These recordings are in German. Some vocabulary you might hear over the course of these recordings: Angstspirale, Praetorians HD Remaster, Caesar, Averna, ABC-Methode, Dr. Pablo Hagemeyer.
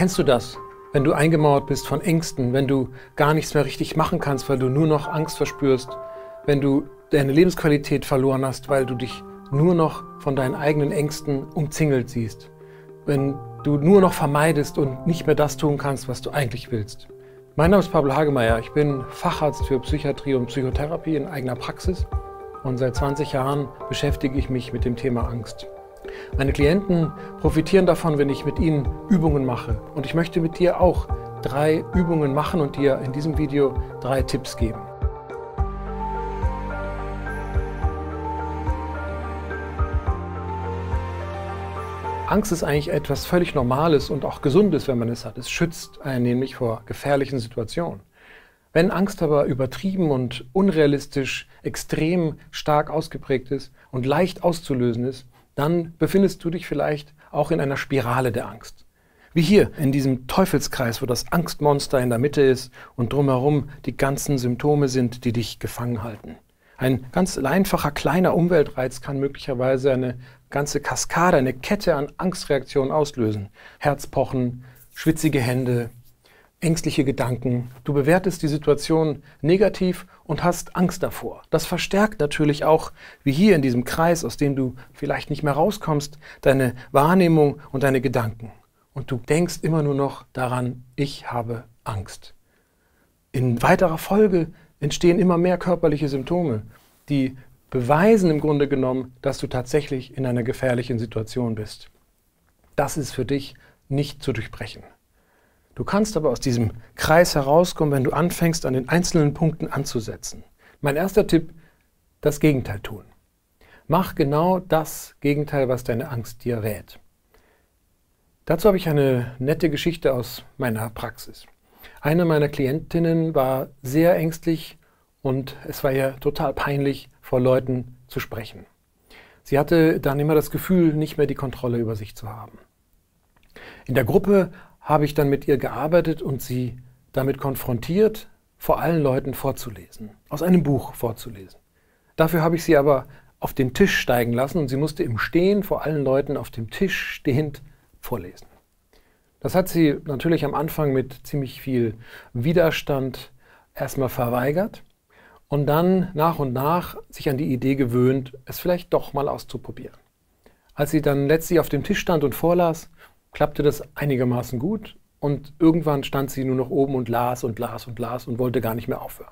Kennst du das, wenn du eingemauert bist von Ängsten, wenn du gar nichts mehr richtig machen kannst, weil du nur noch Angst verspürst, wenn du deine Lebensqualität verloren hast, weil du dich nur noch von deinen eigenen Ängsten umzingelt siehst, wenn du nur noch vermeidest und nicht mehr das tun kannst, was du eigentlich willst? Mein Name ist Pablo Hagemeyer, ich bin Facharzt für Psychiatrie und Psychotherapie in eigener Praxis und seit 20 Jahren beschäftige ich mich mit dem Thema Angst. Meine Klienten profitieren davon, wenn ich mit ihnen Übungen mache. Und ich möchte mit dir auch 3 Übungen machen und dir in diesem Video 3 Tipps geben. Angst ist eigentlich etwas völlig Normales und auch Gesundes, wenn man es hat. Es schützt einen nämlich vor gefährlichen Situationen. Wenn Angst aber übertrieben und unrealistisch, extrem stark ausgeprägt ist und leicht auszulösen ist, dann befindest du dich vielleicht auch in einer Spirale der Angst. Wie hier in diesem Teufelskreis, wo das Angstmonster in der Mitte ist und drumherum die ganzen Symptome sind, die dich gefangen halten. Ein ganz einfacher, kleiner Umweltreiz kann möglicherweise eine ganze Kaskade, eine Kette an Angstreaktionen auslösen. Herzpochen, schwitzige Hände, ängstliche Gedanken. Du bewertest die Situation negativ und hast Angst davor. Das verstärkt natürlich auch, wie hier in diesem Kreis, aus dem du vielleicht nicht mehr rauskommst, deine Wahrnehmung und deine Gedanken. Und du denkst immer nur noch daran, ich habe Angst. In weiterer Folge entstehen immer mehr körperliche Symptome, die beweisen im Grunde genommen, dass du tatsächlich in einer gefährlichen Situation bist. Das ist für dich nicht zu durchbrechen. Du kannst aber aus diesem Kreis herauskommen, wenn du anfängst, an den einzelnen Punkten anzusetzen. Mein erster Tipp, das Gegenteil tun. Mach genau das Gegenteil, was deine Angst dir rät. Dazu habe ich eine nette Geschichte aus meiner Praxis. Eine meiner Klientinnen war sehr ängstlich und es war ihr total peinlich, vor Leuten zu sprechen. Sie hatte dann immer das Gefühl, nicht mehr die Kontrolle über sich zu haben. In der Gruppe habe ich dann mit ihr gearbeitet und sie damit konfrontiert, vor allen Leuten vorzulesen, aus einem Buch vorzulesen. Dafür habe ich sie aber auf den Tisch steigen lassen und sie musste im Stehen vor allen Leuten auf dem Tisch stehend vorlesen. Das hat sie natürlich am Anfang mit ziemlich viel Widerstand erstmal verweigert und dann nach und nach sich an die Idee gewöhnt, es vielleicht doch mal auszuprobieren. Als sie dann letztlich auf dem Tisch stand und vorlas, klappte das einigermaßen gut und irgendwann stand sie nur noch oben und las und las und las und wollte gar nicht mehr aufhören.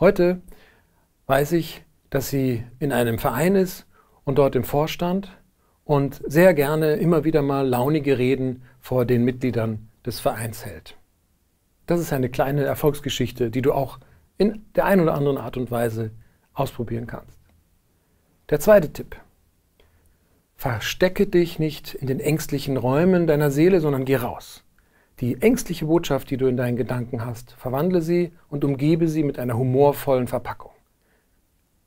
Heute weiß ich, dass sie in einem Verein ist und dort im Vorstand und sehr gerne immer wieder mal launige Reden vor den Mitgliedern des Vereins hält. Das ist eine kleine Erfolgsgeschichte, die du auch in der einen oder anderen Art und Weise ausprobieren kannst. Der zweite Tipp. Verstecke dich nicht in den ängstlichen Räumen deiner Seele, sondern geh raus. Die ängstliche Botschaft, die du in deinen Gedanken hast, verwandle sie und umgebe sie mit einer humorvollen Verpackung.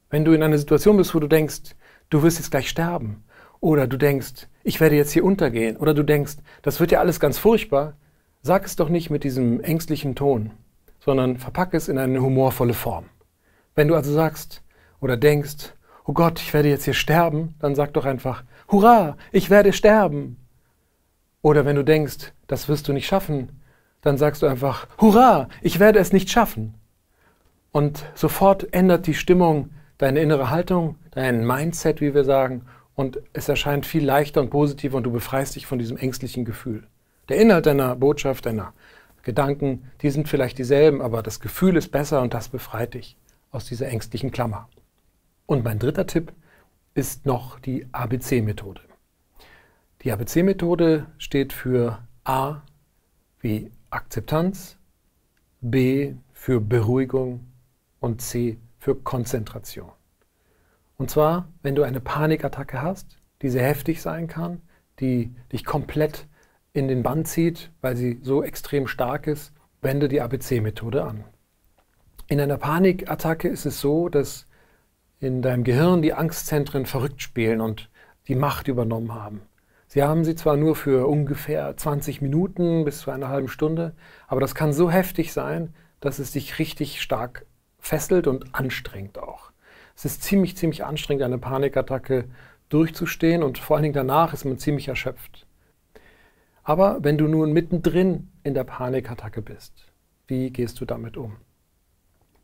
Wenn du in einer Situation bist, wo du denkst, du wirst jetzt gleich sterben, oder du denkst, ich werde jetzt hier untergehen, oder du denkst, das wird ja alles ganz furchtbar, sag es doch nicht mit diesem ängstlichen Ton, sondern verpacke es in eine humorvolle Form. Wenn du also sagst oder denkst, oh Gott, ich werde jetzt hier sterben, dann sag doch einfach, hurra, ich werde sterben. Oder wenn du denkst, das wirst du nicht schaffen, dann sagst du einfach, hurra, ich werde es nicht schaffen. Und sofort ändert die Stimmung deine innere Haltung, dein Mindset, wie wir sagen, und es erscheint viel leichter und positiver und du befreist dich von diesem ängstlichen Gefühl. Der Inhalt deiner Botschaft, deiner Gedanken, die sind vielleicht dieselben, aber das Gefühl ist besser und das befreit dich aus dieser ängstlichen Klammer. Und mein dritter Tipp ist noch die ABC-Methode. Die ABC-Methode steht für A wie Akzeptanz, B für Beruhigung und C für Konzentration. Und zwar, wenn du eine Panikattacke hast, die sehr heftig sein kann, die dich komplett in den Bann zieht, weil sie so extrem stark ist, wende die ABC-Methode an. In einer Panikattacke ist es so, dass in deinem Gehirn die Angstzentren verrückt spielen und die Macht übernommen haben. Sie haben sie zwar nur für ungefähr 20 Minuten bis zu einer halben Stunde, aber das kann so heftig sein, dass es dich richtig stark fesselt und anstrengt auch. Es ist ziemlich anstrengend, eine Panikattacke durchzustehen und vor allen Dingen danach ist man ziemlich erschöpft. Aber wenn du nun mittendrin in der Panikattacke bist, wie gehst du damit um?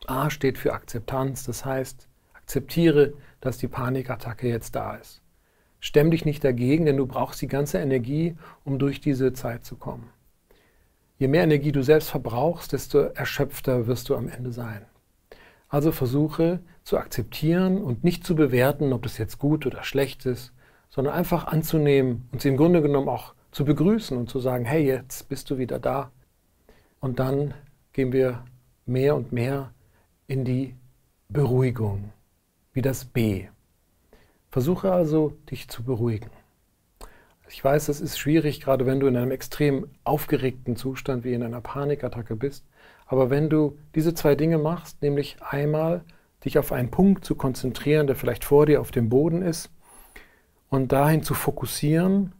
A steht für Akzeptanz, das heißt, akzeptiere, dass die Panikattacke jetzt da ist. Stemm dich nicht dagegen, denn du brauchst die ganze Energie, um durch diese Zeit zu kommen. Je mehr Energie du selbst verbrauchst, desto erschöpfter wirst du am Ende sein. Also versuche zu akzeptieren und nicht zu bewerten, ob das jetzt gut oder schlecht ist, sondern einfach anzunehmen und sie im Grunde genommen auch zu begrüßen und zu sagen, hey, jetzt bist du wieder da. Und dann gehen wir mehr und mehr in die Beruhigung, wie das B. Versuche also, dich zu beruhigen. Ich weiß, das ist schwierig, gerade wenn du in einem extrem aufgeregten Zustand wie in einer Panikattacke bist. Aber wenn du diese zwei Dinge machst, nämlich einmal dich auf einen Punkt zu konzentrieren, der vielleicht vor dir auf dem Boden ist, und dahin zu fokussieren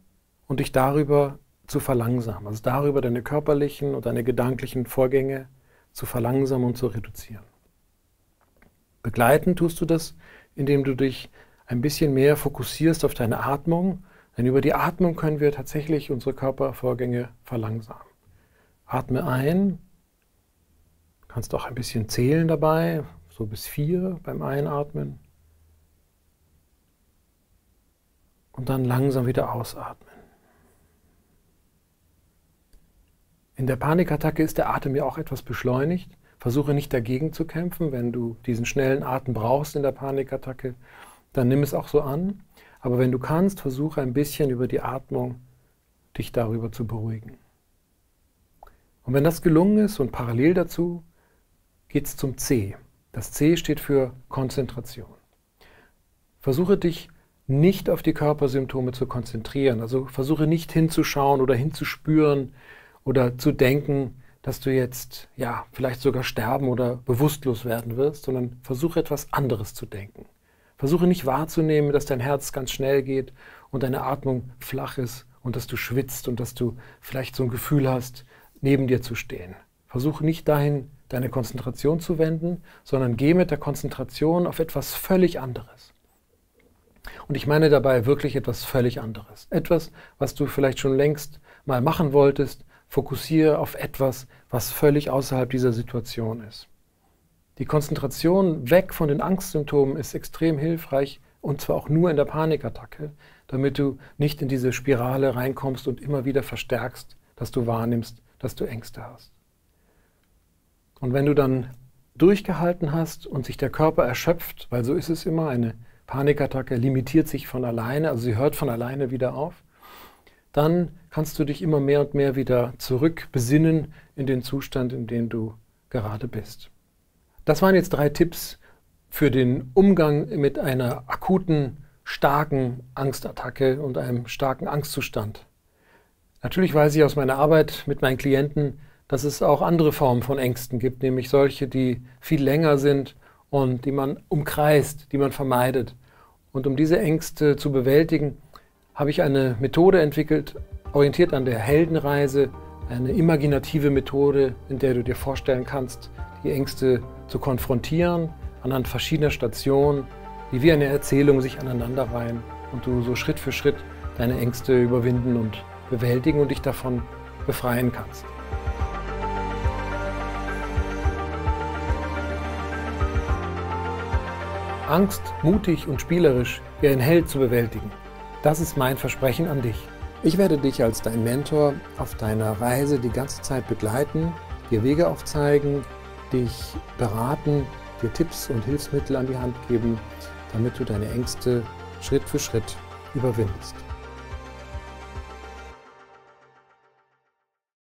und dich darüber zu verlangsamen, also darüber deine körperlichen und deine gedanklichen Vorgänge zu verlangsamen und zu reduzieren. Begleitend tust du das, indem du dich ein bisschen mehr fokussierst auf deine Atmung, denn über die Atmung können wir tatsächlich unsere Körpervorgänge verlangsamen. Atme ein, kannst auch ein bisschen zählen dabei, so bis 4 beim Einatmen. Und dann langsam wieder ausatmen. In der Panikattacke ist der Atem ja auch etwas beschleunigt. Versuche nicht dagegen zu kämpfen. Wenn du diesen schnellen Atem brauchst in der Panikattacke, dann nimm es auch so an. Aber wenn du kannst, versuche ein bisschen über die Atmung, dich darüber zu beruhigen. Und wenn das gelungen ist und parallel dazu, geht es zum C. Das C steht für Konzentration. Versuche dich nicht auf die Körpersymptome zu konzentrieren. Also versuche nicht hinzuschauen oder hinzuspüren oder zu denken, dass du jetzt ja vielleicht sogar sterben oder bewusstlos werden wirst, sondern versuche etwas anderes zu denken. Versuche nicht wahrzunehmen, dass dein Herz ganz schnell geht und deine Atmung flach ist und dass du schwitzt und dass du vielleicht so ein Gefühl hast, neben dir zu stehen. Versuche nicht dahin, deine Konzentration zu wenden, sondern geh mit der Konzentration auf etwas völlig anderes. Und ich meine dabei wirklich etwas völlig anderes. Etwas, was du vielleicht schon längst mal machen wolltest, fokussiere auf etwas, was völlig außerhalb dieser Situation ist. Die Konzentration weg von den Angstsymptomen ist extrem hilfreich, und zwar auch nur in der Panikattacke, damit du nicht in diese Spirale reinkommst und immer wieder verstärkst, dass du wahrnimmst, dass du Ängste hast. Und wenn du dann durchgehalten hast und sich der Körper erschöpft, weil so ist es immer, eine Panikattacke limitiert sich von alleine, also sie hört von alleine wieder auf, dann kannst du dich immer mehr und mehr wieder zurückbesinnen in den Zustand, in dem du gerade bist. Das waren jetzt 3 Tipps für den Umgang mit einer akuten, starken Angstattacke und einem starken Angstzustand. Natürlich weiß ich aus meiner Arbeit mit meinen Klienten, dass es auch andere Formen von Ängsten gibt, nämlich solche, die viel länger sind und die man umkreist, die man vermeidet. Und um diese Ängste zu bewältigen, habe ich eine Methode entwickelt, orientiert an der Heldenreise, eine imaginative Methode, in der du dir vorstellen kannst, die Ängste zu konfrontieren, anhand verschiedener Stationen, die wie eine Erzählung sich aneinanderreihen und du so Schritt für Schritt deine Ängste überwinden und bewältigen und dich davon befreien kannst. Angst mutig und spielerisch wie ein Held zu bewältigen. Das ist mein Versprechen an dich. Ich werde dich als dein Mentor auf deiner Reise die ganze Zeit begleiten, dir Wege aufzeigen, dich beraten, dir Tipps und Hilfsmittel an die Hand geben, damit du deine Ängste Schritt für Schritt überwindest.